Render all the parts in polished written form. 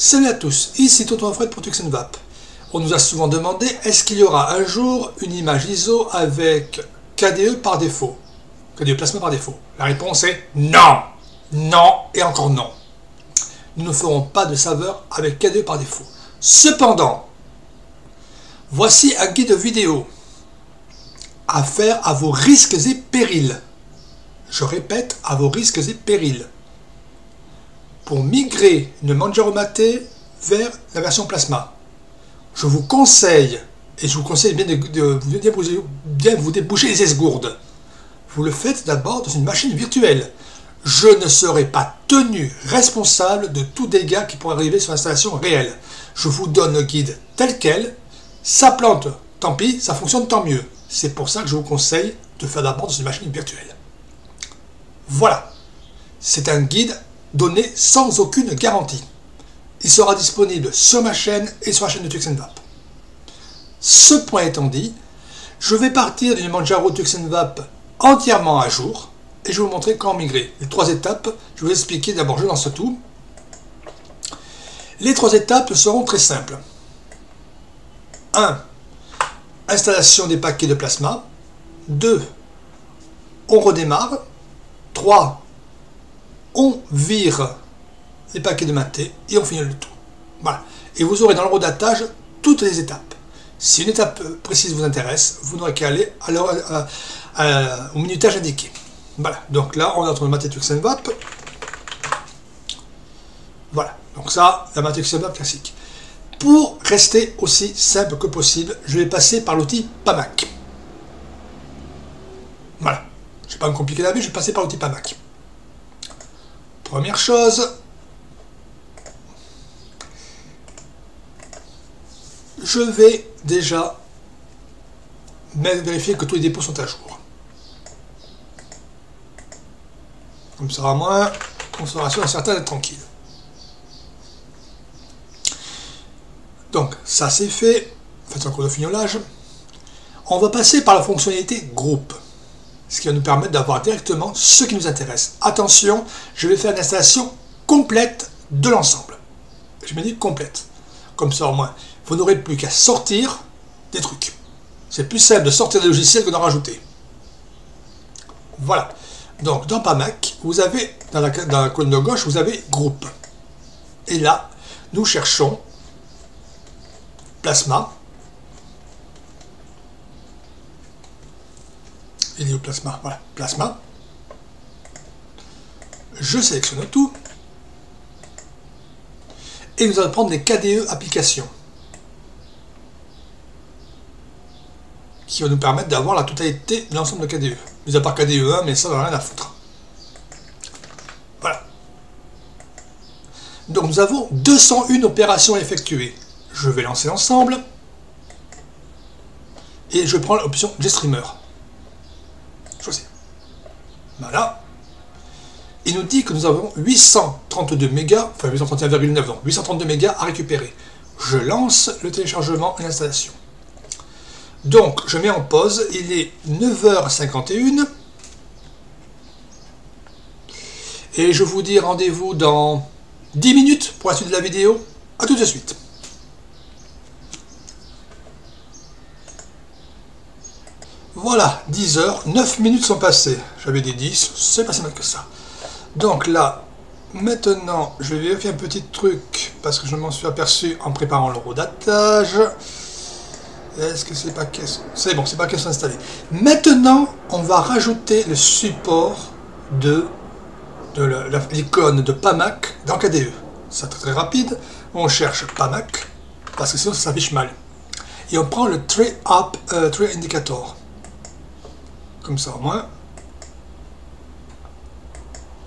Salut à tous, ici Toto Alfred pour Tux'n'Vape. On nous a souvent demandé est-ce qu'il y aura un jour une image ISO avec KDE par défaut, KDE Plasma par défaut. La réponse est non, non et encore non. Nous ne ferons pas de saveur avec KDE par défaut. Cependant, voici un guide vidéo à faire à vos risques et périls. Je répète, à vos risques et périls. Pour migrer de Manjaro Mate vers la version Plasma. Je vous conseille, et je vous conseille bien de vous déboucher les esgourdes. Vous le faites d'abord dans une machine virtuelle. Je ne serai pas tenu responsable de tout dégât qui pourrait arriver sur l'installation réelle. Je vous donne le guide tel quel. Ça plante, tant pis, ça fonctionne tant mieux. C'est pour ça que je vous conseille de faire d'abord dans une machine virtuelle. Voilà, c'est un guide donné sans aucune garantie. Il sera disponible sur ma chaîne et sur la chaîne de Tux'n'Vape. Ce point étant dit, je vais partir d'une Manjaro Tux'n'Vape entièrement à jour et je vais vous montrer comment migrer. Les trois étapes, je vais vous expliquer d'abord, je lance tout. Les trois étapes seront très simples. 1. Installation des paquets de plasma. 2. On redémarre. 3. On vire les paquets de Mate et on finit le tout. Voilà. Et vous aurez dans le redatage toutes les étapes. Si une étape précise vous intéresse, vous n'aurez qu'à aller au minutage indiqué. Voilà. Donc là, on est entre le Mate Tux'n'Vape. Voilà. Donc ça, la Mate Tux'n'Vape classique. Pour rester aussi simple que possible, je vais passer par l'outil PAMAC. Voilà. Je ne vais pas me compliquer la vie, je vais passer par l'outil PAMAC. Première chose, je vais déjà vérifier que tous les dépôts sont à jour. Comme ça, au moins, on se rassure, certain d'être tranquille. Donc, ça c'est fait. Faites un cours de fignolage. On va passer par la fonctionnalité groupe. Ce qui va nous permettre d'avoir directement ce qui nous intéresse. Attention, je vais faire une installation complète de l'ensemble. Je me dis complète. Comme ça, au moins, vous n'aurez plus qu'à sortir des trucs. C'est plus simple de sortir des logiciels que d'en rajouter. Voilà. Donc, dans PAMAC, vous avez, dans la colonne de gauche, vous avez groupe. Et là, nous cherchons Plasma. Il est au Plasma, voilà, Plasma. Je sélectionne tout. Et nous allons prendre les KDE applications. Qui va nous permettre d'avoir la totalité de l'ensemble de KDE. Mis à part KDE1, mais ça, on n'a rien à foutre. Voilà. Donc nous avons 201 opérations effectuées. Je vais lancer l'ensemble. Et je prends l'option G-Streamer. Voilà. Il nous dit que nous avons 832 mégas, enfin 831,9, donc 832 mégas à récupérer. Je lance le téléchargement et l'installation. Donc, je mets en pause. Il est 9h51. Et je vous dis rendez-vous dans 10 minutes pour la suite de la vidéo. A tout de suite. Voilà, 10h, 9 minutes sont passées. J'avais dit 10, c'est pas si mal que ça. Donc là, maintenant, je vais vérifier un petit truc, parce que je m'en suis aperçu en préparant le redatage. Est-ce que c'est pas qu'est-ce... C'est bon, c'est pas qu'est-ce installé. Maintenant, on va rajouter le support de l'icône de PAMAC dans KDE. C'est très rapide. On cherche PAMAC, parce que sinon ça s'affiche mal. Et on prend le Tree Indicator. Comme ça au moins.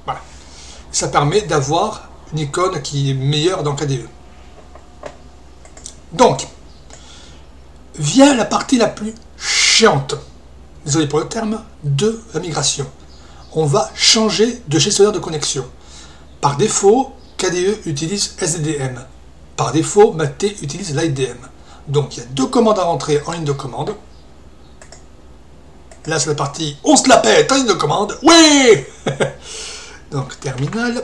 Voilà. Ça permet d'avoir une icône qui est meilleure dans KDE. Donc, vient la partie la plus chiante, désolé pour le terme, de la migration. On va changer de gestionnaire de connexion. Par défaut, KDE utilise SDDM. Par défaut, Mate utilise LightDM. Donc, il y a deux commandes à rentrer en ligne de commande. Là, c'est la partie, on se la pète, une commande, oui. Donc, terminal.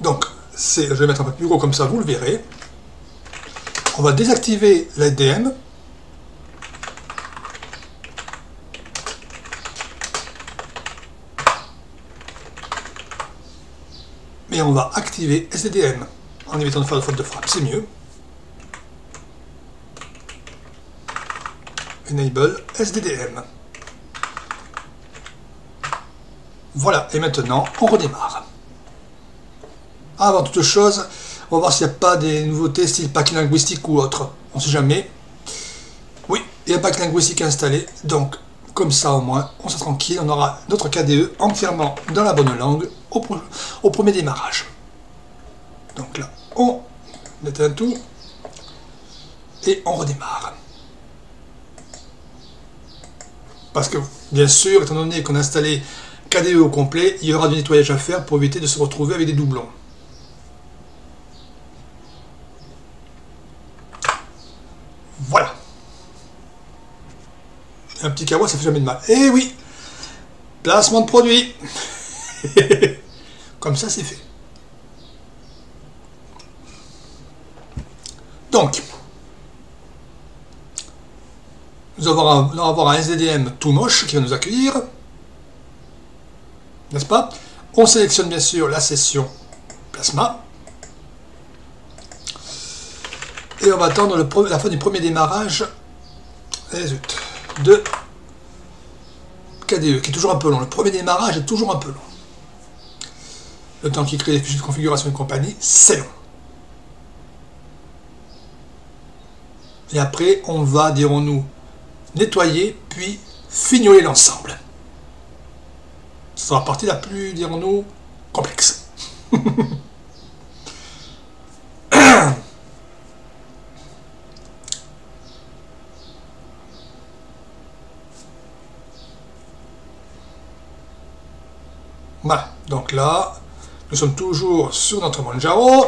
Donc, c'est, je vais mettre un peu plus gros comme ça, vous le verrez. On va désactiver LightDM. Et on va activer SDDM en évitant de faire de faute de frappe, c'est mieux. Enable SDDM. Voilà, et maintenant on redémarre. Avant toute chose, on va voir s'il n'y a pas des nouveautés style pack linguistique ou autre. On ne sait jamais. Oui, il y a un pack linguistique installé, donc comme ça au moins, on sera tranquille. On aura notre KDE entièrement dans la bonne langue au premier démarrage. Donc là, on éteint tout et on redémarre. Parce que, bien sûr, étant donné qu'on a installé KDE au complet, il y aura du nettoyage à faire pour éviter de se retrouver avec des doublons. Voilà. Un petit carois, ça fait jamais de mal. Et oui, placement de produit. Comme ça, c'est fait. Donc, nous allons avoir un SDDM tout moche qui va nous accueillir. N'est-ce pas? On sélectionne bien sûr la session Plasma. Et on va attendre la fin du premier démarrage. Et zut, de KDE, qui est toujours un peu long. Le premier démarrage est toujours un peu long. Le temps qu'il crée les fichiers de configuration et compagnie, c'est long. Et après, on va, dirons-nous, nettoyer, puis fignoler l'ensemble. Ce sera la partie la plus, dirons-nous, complexe. Voilà, donc là, nous sommes toujours sur notre Manjaro.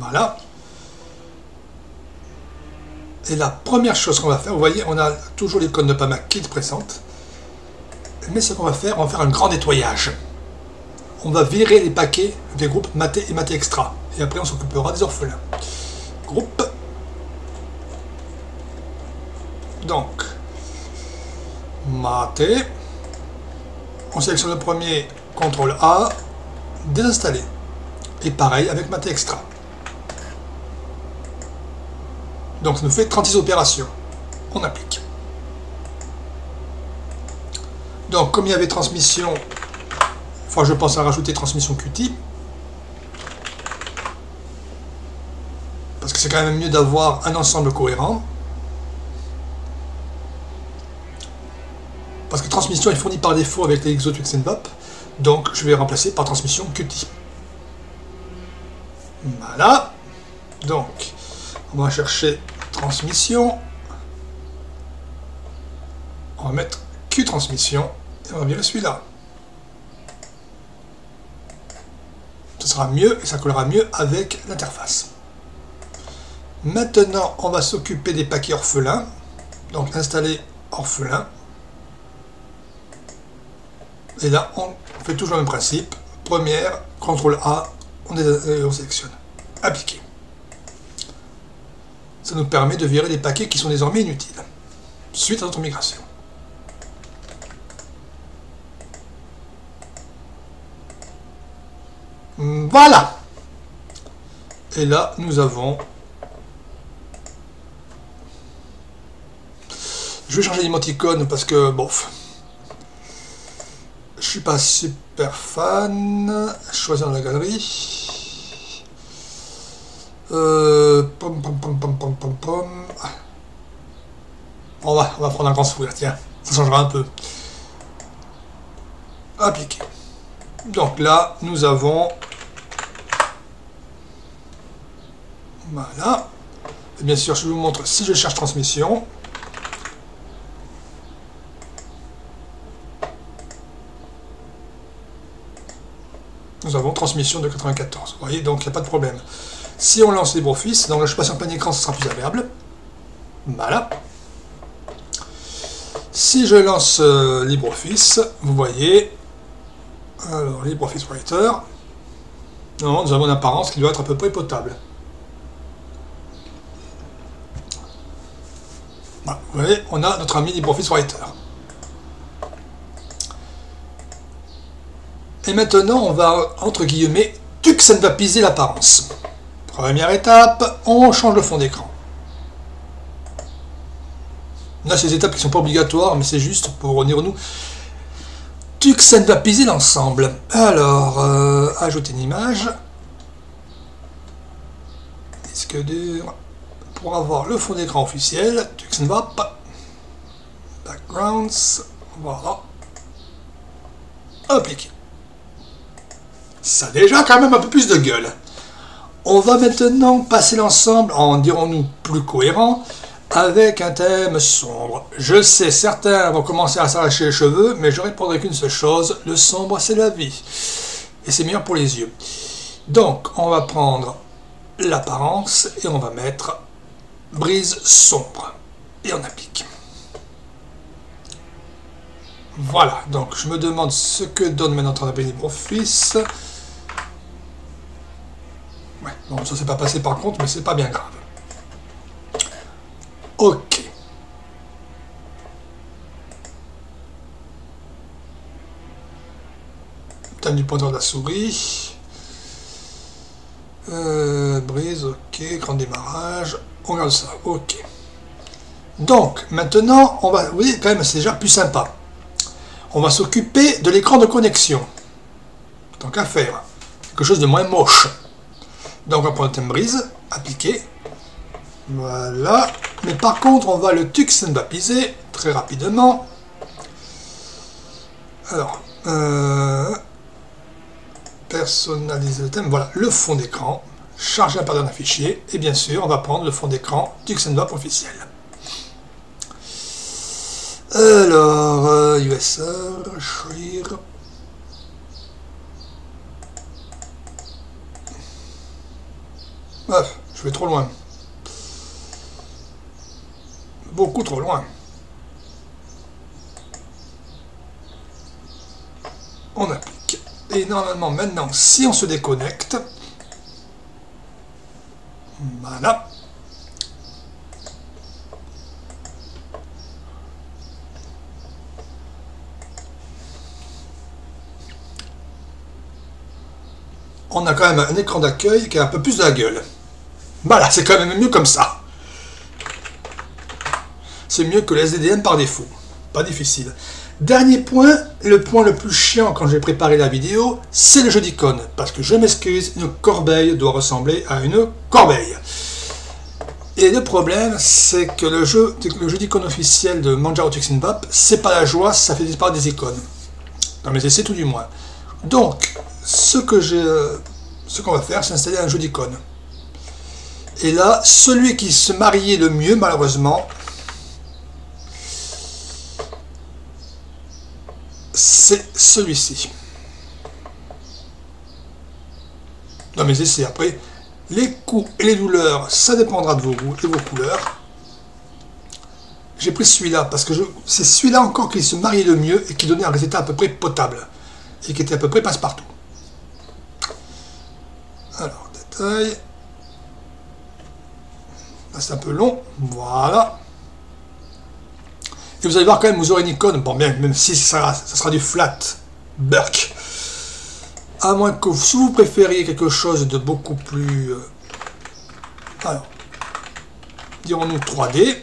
Voilà. Et la première chose qu'on va faire, vous voyez, on a toujours l'icône de PAMAC qui est présente. Mais ce qu'on va faire, on va faire un grand nettoyage. On va virer les paquets des groupes Mate et Mate-extra. Et après, on s'occupera des orphelins. Groupe. Donc, Mate. On sélectionne le premier, CTRL A, désinstaller. Et pareil avec Mate-extra. Donc ça nous fait 36 opérations. On applique. Donc comme il y avait transmission, enfin je pense à rajouter transmission Qt. Parce que c'est quand même mieux d'avoir un ensemble cohérent. Parce que transmission est fournie par défaut avec les exos Tux'n'Vape. Donc je vais remplacer par transmission Qt. Voilà. Donc on va chercher transmission, on va mettre Q transmission et on va virer celui-là. Ce sera mieux et ça collera mieux avec l'interface. Maintenant, on va s'occuper des paquets orphelins. Donc installer orphelin. Et là, on fait toujours le même principe. Première, CTRL A, on sélectionne. Appliquer. Ça nous permet de virer les paquets qui sont désormais inutiles, suite à notre migration. Voilà. Et là, nous avons... Je vais changer l'émoticône parce que, bof, je suis pas super fan. Choisir la galerie. On va prendre un grand sourire, tiens, ça changera un peu. Appliquer. Donc là, nous avons... Voilà. Et bien sûr, je vous montre si je cherche transmission. Nous avons transmission de 94. Vous voyez, donc il n'y a pas de problème. Si on lance LibreOffice, donc là je passe sur panier écran, ce sera plus agréable. Voilà. Si je lance LibreOffice, vous voyez, alors LibreOffice Writer, Normalement, nous avons une apparence qui doit être à peu près potable. Voilà, vous voyez, on a notre ami LibreOffice Writer. Et maintenant, on va, entre guillemets, tux'n'vapiser l'apparence. Première étape, on change le fond d'écran. Là, c'est des étapes qui ne sont pas obligatoires, mais c'est juste pour revenir à nous. Tux'n'vapiser l'ensemble. Alors, ajouter une image. Disque dur. Pour avoir le fond d'écran officiel, Tux'n'Vape. Backgrounds. Voilà. Appliquer. Ça a déjà quand même un peu plus de gueule. On va maintenant passer l'ensemble en, dirons-nous, plus cohérent, avec un thème sombre. Je sais, certains vont commencer à s'arracher les cheveux, mais je répondrai qu'une seule chose, le sombre c'est la vie. Et c'est meilleur pour les yeux. Donc, on va prendre l'apparence et on va mettre Breeze sombre. Et on applique. Voilà, donc je me demande ce que donne maintenant notre LibreOffice. Ouais, non, ça s'est pas passé par contre, mais c'est pas bien grave. Ok. Thème du pointeur de la souris. Breeze, ok. Grand démarrage. On regarde ça, ok. Donc, maintenant, on va. Vous voyez, quand même, c'est déjà plus sympa. On va s'occuper de l'écran de connexion. Tant qu'à faire. Quelque chose de moins moche. Donc, on va prendre le thème Breeze, appliquer. Voilà. Mais par contre, on va le tux'n'vapiser très rapidement. Alors, personnaliser le thème. Voilà, le fond d'écran. Charger la pardon d'un fichier. Et bien sûr, on va prendre le fond d'écran tux'n'vape officiel. Alors, USR, Shreer. Ah, je vais trop loin. Beaucoup trop loin. On applique. Et normalement, maintenant, si on se déconnecte, voilà. On a quand même un écran d'accueil qui a un peu plus de la gueule. Voilà, c'est quand même mieux comme ça. C'est mieux que les SDDM par défaut. Pas difficile. Dernier point le plus chiant quand j'ai préparé la vidéo, c'est le jeu d'icônes. Parce que je m'excuse, une corbeille doit ressembler à une corbeille. Et le problème, c'est que le jeu d'icônes officiel de Manjaro Tux'n'Vape, c'est pas la joie, ça fait disparaître des icônes. Dans mes essais, tout du moins. Donc, ce qu'on va faire, c'est installer un jeu d'icônes. Et là, celui qui se mariait le mieux, malheureusement, c'est celui-ci. Dans mes essais, après, les coups et les douleurs, ça dépendra de vos goûts et vos couleurs. J'ai pris celui-là parce que c'est celui-là encore qui se mariait le mieux et qui donnait un résultat à peu près potable et qui était à peu près passe-partout. Alors, détail. Là, c'est un peu long. Voilà. Et vous allez voir quand même, vous aurez une icône, bon bien, même si ça sera du flat, burk. À moins que si vous préfériez quelque chose de beaucoup plus, alors, dirons-nous 3D.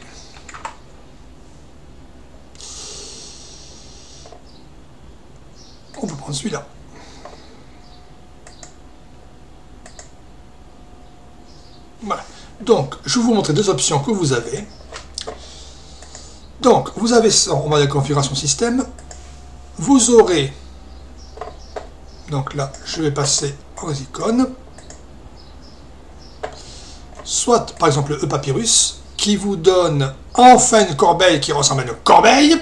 On peut prendre celui-là. Voilà. Donc, je vais vous montrer deux options que vous avez. Donc, vous avez ça, on va à la configuration système. Vous aurez, donc là, je vais passer aux icônes. Soit, par exemple, le Papirus, qui vous donne enfin une corbeille qui ressemble à une corbeille.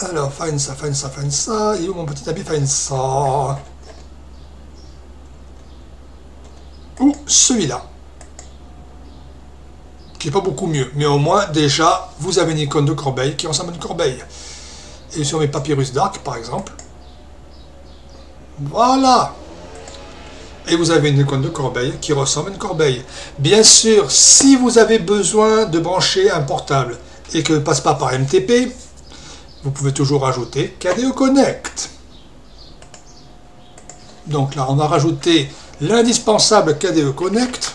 Alors, find ça. Et où mon petit ami find ça? Ou celui-là. Qui est pas beaucoup mieux, mais au moins déjà vous avez une icône de corbeille qui ressemble à une corbeille. Et sur mes Papirus Dark par exemple, voilà, et vous avez une icône de corbeille qui ressemble à une corbeille. Bien sûr, si vous avez besoin de brancher un portable et que ne passe pas par MTP, vous pouvez toujours rajouter KDE Connect. Donc là, on va rajouter l'indispensable KDE Connect.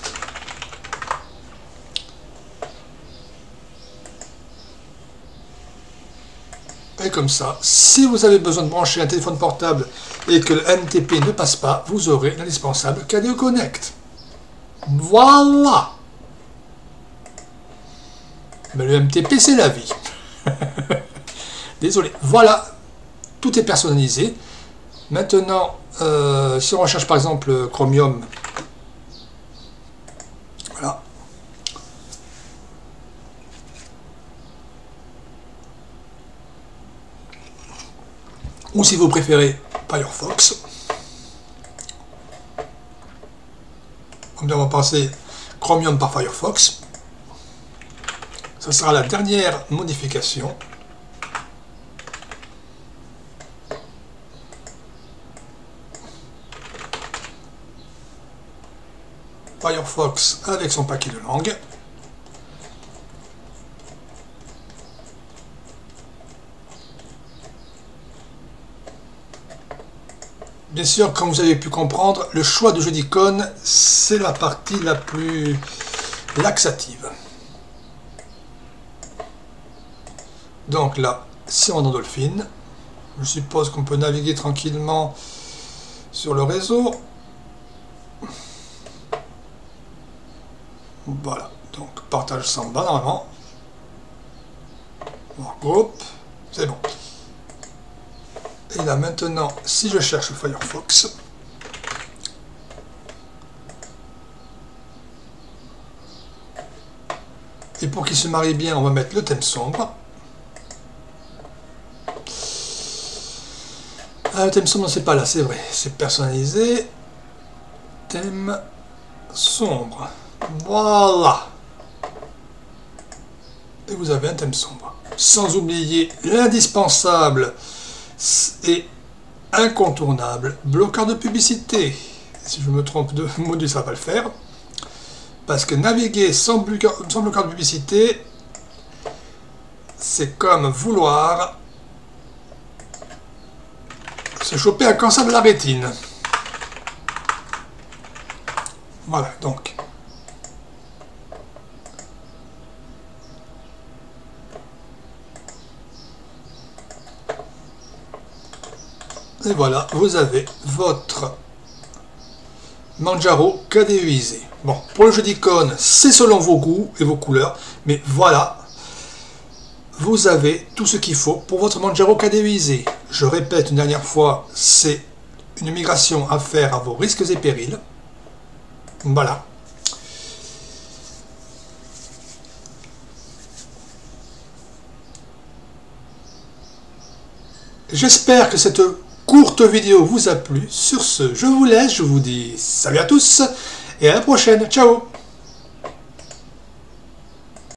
Et comme ça, si vous avez besoin de brancher un téléphone portable et que le MTP ne passe pas, vous aurez l'indispensable KDE Connect. Voilà. Mais le MTP, c'est la vie. Désolé. Voilà. Tout est personnalisé. Maintenant, si on recherche par exemple Chromium, voilà. Ou si vous préférez Firefox. On va passer Chromium par Firefox. Ce sera la dernière modification. Firefox avec son paquet de langues. Bien sûr, comme vous avez pu comprendre, le choix de jeu d'icônes, c'est la partie la plus laxative. Donc là, si on est dans Dolphin, je suppose qu'on peut naviguer tranquillement sur le réseau. Voilà, donc partage s'en va normalement. Regroupe, c'est bon. Et là maintenant, si je cherche Firefox, et pour qu'il se marie bien, on va mettre le thème sombre. Ah, le thème sombre, c'est pas là, c'est vrai, c'est personnalisé. Thème sombre. Voilà. Et vous avez un thème sombre. Sans oublier l'indispensable et incontournable bloqueur de publicité. Si je me trompe de module, ça va le faire. Parce que naviguer sans bloqueur de publicité, c'est comme vouloir se choper un cancer de la rétine. Voilà, donc. Et voilà, vous avez votre Manjaro KDEisé. Bon, pour le jeu d'icônes, c'est selon vos goûts et vos couleurs, mais voilà, vous avez tout ce qu'il faut pour votre Manjaro KDEisé. Je répète une dernière fois, c'est une migration à faire à vos risques et périls. Voilà. J'espère que cette courte vidéo vous a plu. Sur ce, je vous laisse, je vous dis salut à tous et à la prochaine. Ciao!